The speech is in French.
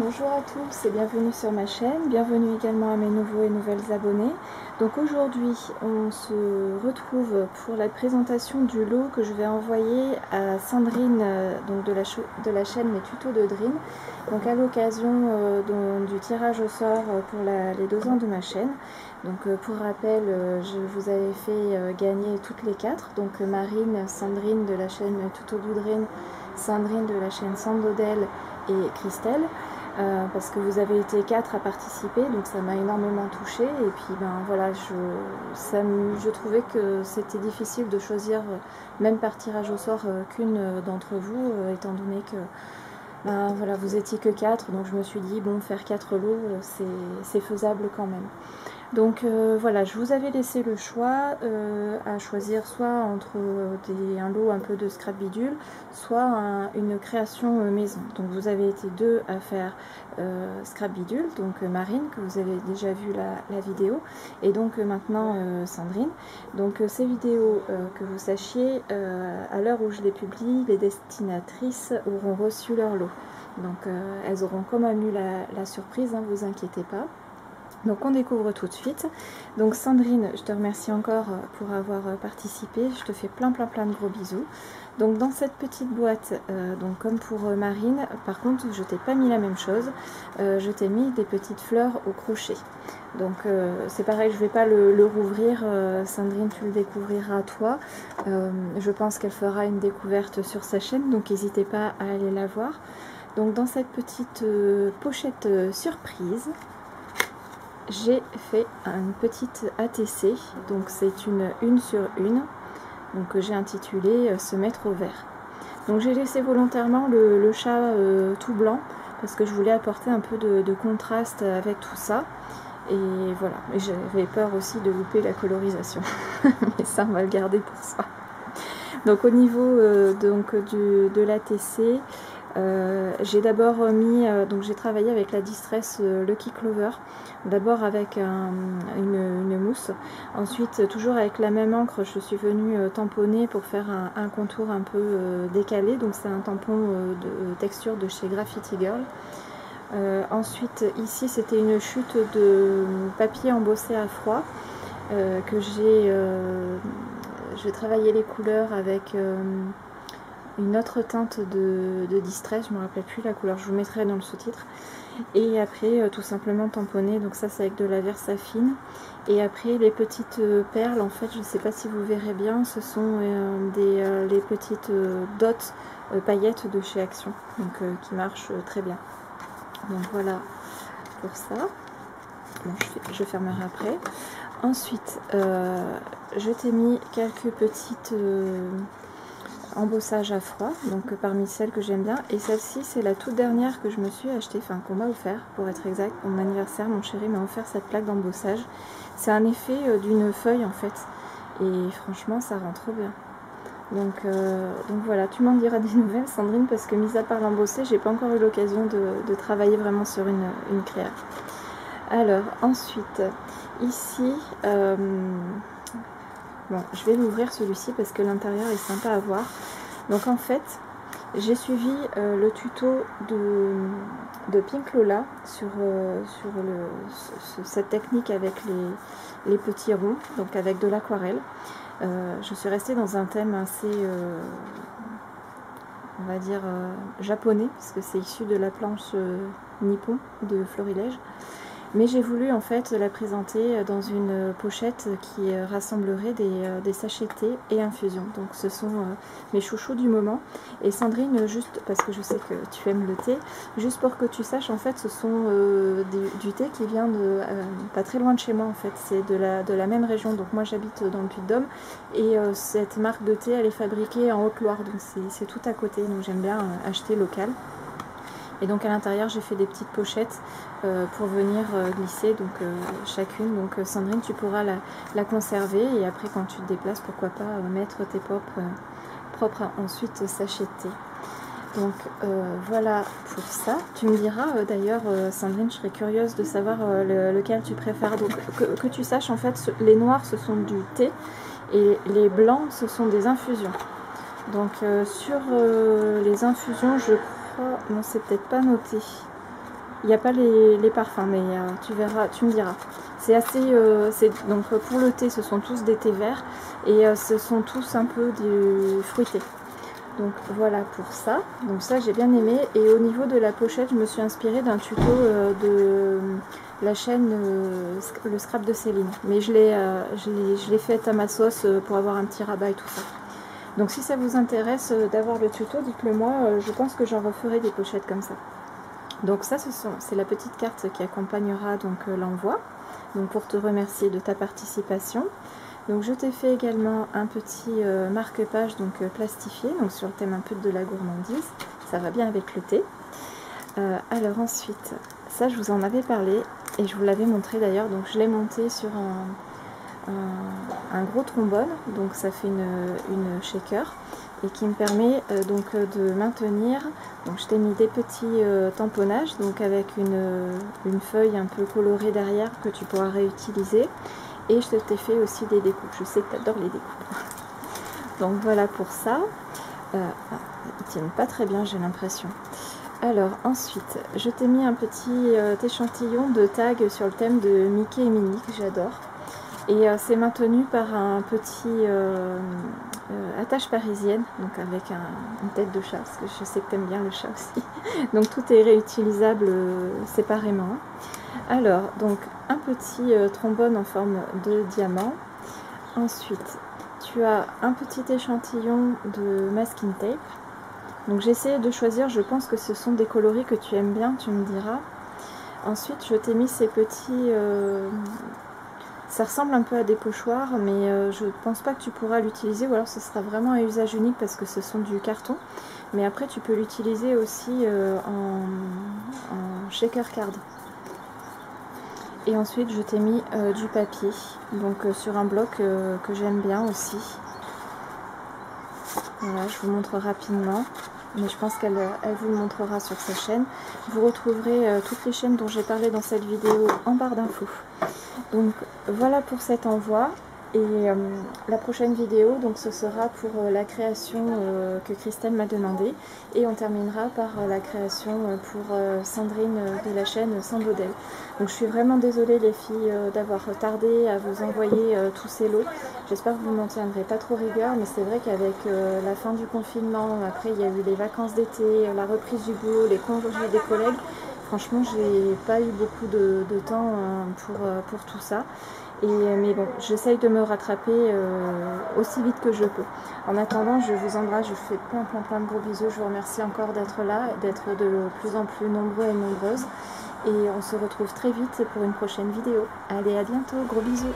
Bonjour à tous et bienvenue sur ma chaîne, bienvenue également à mes nouveaux et nouvelles abonnés. Donc aujourd'hui on se retrouve pour la présentation du lot que je vais envoyer à Sandrine, donc de la chaîne Les Tutos de Dream, donc à l'occasion du tirage au sort pour les 2 ans de ma chaîne. Donc pour rappel, je vous avais fait gagner toutes les 4, donc Marine, Sandrine de la chaîne Tutos de Dream, Sandrine de la chaîne Sans Bodel et Christelle. Parce que vous avez été 4 à participer, donc ça m'a énormément touchée. Et puis ben voilà, je trouvais que c'était difficile de choisir, même par tirage au sort, qu'une d'entre vous, étant donné que ben voilà, vous étiez que 4, donc je me suis dit bon, faire 4 lots c'est faisable quand même. Donc voilà, je vous avais laissé le choix à choisir soit entre un lot un peu de Scrap Bidule, soit une création maison. Donc vous avez été 2 à faire Scrap Bidule, donc Marine, que vous avez déjà vu la vidéo, et donc maintenant Sandrine. Donc ces vidéos, que vous sachiez, à l'heure où je les publie, les destinatrices auront reçu leur lot. Donc elles auront quand même eu la surprise, hein, vous inquiétez pas. Donc on découvre tout de suite. Donc Sandrine, je te remercie encore pour avoir participé, je te fais plein de gros bisous. Donc dans cette petite boîte, donc comme pour Marine, par contre je t'ai pas mis la même chose, je t'ai mis des petites fleurs au crochet. Donc c'est pareil, je vais pas le rouvrir, Sandrine tu le découvriras toi, je pense qu'elle fera une découverte sur sa chaîne, donc n'hésitez pas à aller la voir. Donc dans cette petite pochette surprise, j'ai fait une petite ATC, donc c'est une sur une, donc j'ai intitulé se mettre au vert. Donc j'ai laissé volontairement le chat tout blanc parce que je voulais apporter un peu de contraste avec tout ça, et voilà, j'avais peur aussi de louper la colorisation mais ça on va le garder pour soi. Donc au niveau donc de l'ATC, j'ai d'abord mis, donc j'ai travaillé avec la Distress Lucky Clover, d'abord avec une mousse, ensuite toujours avec la même encre je suis venue tamponner pour faire un contour un peu décalé, donc c'est un tampon de texture de chez Graffiti Girl. Ensuite ici c'était une chute de papier embossé à froid, que j'ai travaillé les couleurs avec une autre teinte de Distress, je ne me rappelle plus la couleur, je vous mettrai dans le sous-titre. Et après tout simplement tamponné, donc ça c'est avec de la Versafine. Et après les petites perles, en fait je ne sais pas si vous verrez bien, ce sont les petites dots paillettes de chez Action, donc qui marchent très bien. Donc voilà pour ça, bon, je fermerai après. Ensuite je t'ai mis quelques petites embossage à froid, donc parmi celles que j'aime bien, et celle-ci c'est la toute dernière que je me suis achetée, enfin qu'on m'a offert pour être exact, pour mon anniversaire, mon chéri m'a offert cette plaque d'embossage, c'est un effet d'une feuille en fait, et franchement ça rend trop bien. Donc voilà, tu m'en diras des nouvelles Sandrine, parce que mis à part l'embossé, j'ai pas encore eu l'occasion de travailler vraiment sur une créa. Alors ensuite, ici, bon, je vais l'ouvrir celui-ci parce que l'intérieur est sympa à voir. Donc en fait, j'ai suivi le tuto de Pink Lola sur cette technique avec les petits ronds, donc avec de l'aquarelle. Je suis restée dans un thème assez, on va dire, japonais, parce que c'est issu de la planche nippon de Florilège. Mais j'ai voulu en fait la présenter dans une pochette qui rassemblerait des sachets thé et infusions. Donc ce sont mes chouchous du moment. Et Sandrine, juste parce que je sais que tu aimes le thé, juste pour que tu saches, en fait ce sont du thé qui vient pas très loin de chez moi en fait, c'est de la même région. Donc moi j'habite dans le Puy-de-Dôme et cette marque de thé elle est fabriquée en Haute-Loire, donc c'est tout à côté, donc j'aime bien acheter local. Et donc à l'intérieur j'ai fait des petites pochettes pour venir glisser donc chacune. Donc Sandrine, tu pourras la conserver, et après quand tu te déplaces, pourquoi pas mettre tes propres ensuite sachets de thé. Donc voilà pour ça. Tu me diras d'ailleurs Sandrine, je serais curieuse de savoir lequel tu préfères. Donc que tu saches en fait, les noirs ce sont du thé et les blancs ce sont des infusions. Donc sur les infusions, je crois, non, c'est peut-être pas noté. Il n'y a pas les parfums, mais tu verras, tu me diras. C'est assez... donc pour le thé, ce sont tous des thés verts et ce sont tous un peu du fruité. Donc voilà pour ça. Donc ça, j'ai bien aimé. Et au niveau de la pochette, je me suis inspirée d'un tuto de la chaîne le scrap de Céline. Mais je l'ai faite à ma sauce pour avoir un petit rabat et tout ça. Donc si ça vous intéresse d'avoir le tuto, dites-le moi. Je pense que j'en referai des pochettes comme ça. Donc ça, c'est la petite carte qui accompagnera donc l'envoi, donc pour te remercier de ta participation. Donc je t'ai fait également un petit marque-page donc plastifié, donc sur le thème un peu de la gourmandise, ça va bien avec le thé. Alors ensuite, ça je vous en avais parlé et je vous l'avais montré d'ailleurs, donc je l'ai monté sur un gros trombone, donc ça fait une shaker. Et qui me permet donc de maintenir, donc je t'ai mis des petits tamponnages, donc avec une feuille un peu colorée derrière que tu pourras réutiliser, et je t'ai fait aussi des découpes, je sais que tu adores les découpes. Donc voilà pour ça, ils tiennent pas très bien j'ai l'impression. Alors ensuite, je t'ai mis un petit échantillon de tag sur le thème de Mickey et Mimi que j'adore. Et c'est maintenu par un petit attache parisienne, donc avec une tête de chat, parce que je sais que t'aimes bien le chat aussi. Donc tout est réutilisable séparément. Alors, donc un petit trombone en forme de diamant. Ensuite, tu as un petit échantillon de masking tape. Donc j'ai essayé de choisir, je pense que ce sont des coloris que tu aimes bien, tu me diras. Ensuite, je t'ai mis ces petits... ça ressemble un peu à des pochoirs, mais je ne pense pas que tu pourras l'utiliser, ou alors ce sera vraiment à usage unique parce que ce sont du carton. Mais après tu peux l'utiliser aussi en shaker card. Et ensuite je t'ai mis du papier, donc sur un bloc que j'aime bien aussi. Voilà, je vous montre rapidement, mais je pense qu'elle vous le montrera sur sa chaîne. Vous retrouverez toutes les chaînes dont j'ai parlé dans cette vidéo en barre d'infos. Donc voilà pour cet envoi, et la prochaine vidéo donc ce sera pour la création que Christelle m'a demandé, et on terminera par la création pour Sandrine de la chaîne Sans Bodel. Donc je suis vraiment désolée les filles d'avoir tardé à vous envoyer tous ces lots, j'espère que vous m'en tiendrez pas trop rigueur, mais c'est vrai qu'avec la fin du confinement, après il y a eu les vacances d'été, la reprise du boulot, les congés des collègues. Franchement, j'ai pas eu beaucoup de temps pour tout ça. Mais bon, j'essaye de me rattraper aussi vite que je peux. En attendant, je vous embrasse, je vous fais plein de gros bisous. Je vous remercie encore d'être là, d'être de plus en plus nombreux et nombreuses. Et on se retrouve très vite pour une prochaine vidéo. Allez, à bientôt, gros bisous.